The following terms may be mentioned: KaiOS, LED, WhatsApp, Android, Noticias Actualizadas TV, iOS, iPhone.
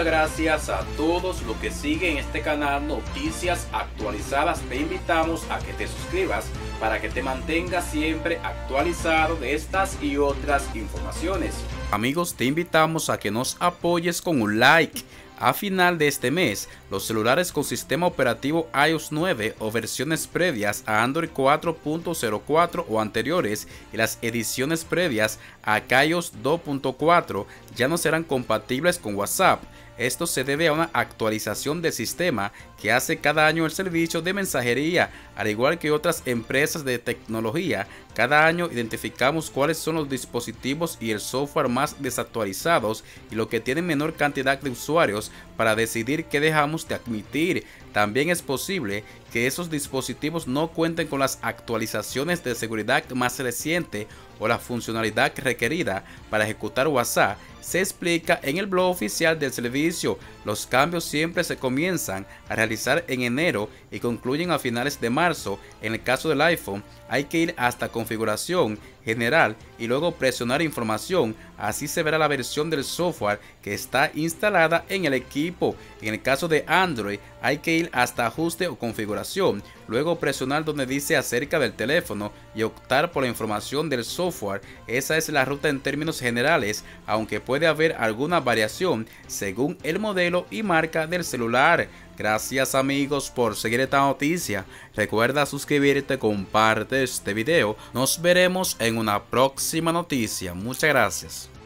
Muchas gracias a todos los que siguen este canal Noticias Actualizadas. Te invitamos a que te suscribas para que te mantengas siempre actualizado de estas y otras informaciones. Amigos, te invitamos a que nos apoyes con un like. A final de este mes, los celulares con sistema operativo iOS 9 o versiones previas a Android 4.04 o anteriores y las ediciones previas a KaiOS 2.4 ya no serán compatibles con WhatsApp. Esto se debe a una actualización del sistema que hace cada año el servicio de mensajería, al igual que otras empresas de tecnología. Cada año identificamos cuáles son los dispositivos y el software más desactualizados y los que tienen menor cantidad de usuarios para decidir qué dejamos de admitir. También es posible que esos dispositivos no cuenten con las actualizaciones de seguridad más reciente o la funcionalidad requerida para ejecutar WhatsApp. Se explica en el blog oficial del servicio. Los cambios siempre se comienzan a realizar en enero y concluyen a finales de marzo. En el caso del iPhone, hay que ir hasta configuración general y luego presionar información. Así se verá la versión del software que está instalada en el equipo. En el caso de Android, hay que ir hasta ajuste o configuración, luego presionar donde dice acerca del teléfono y optar por la información del software. Esa es la ruta en términos generales, aunque puede haber alguna variación según el modelo y marca del celular. Gracias amigos por seguir esta noticia. Recuerda suscribirte, comparte este video. Nos veremos en una próxima noticia. Muchas gracias.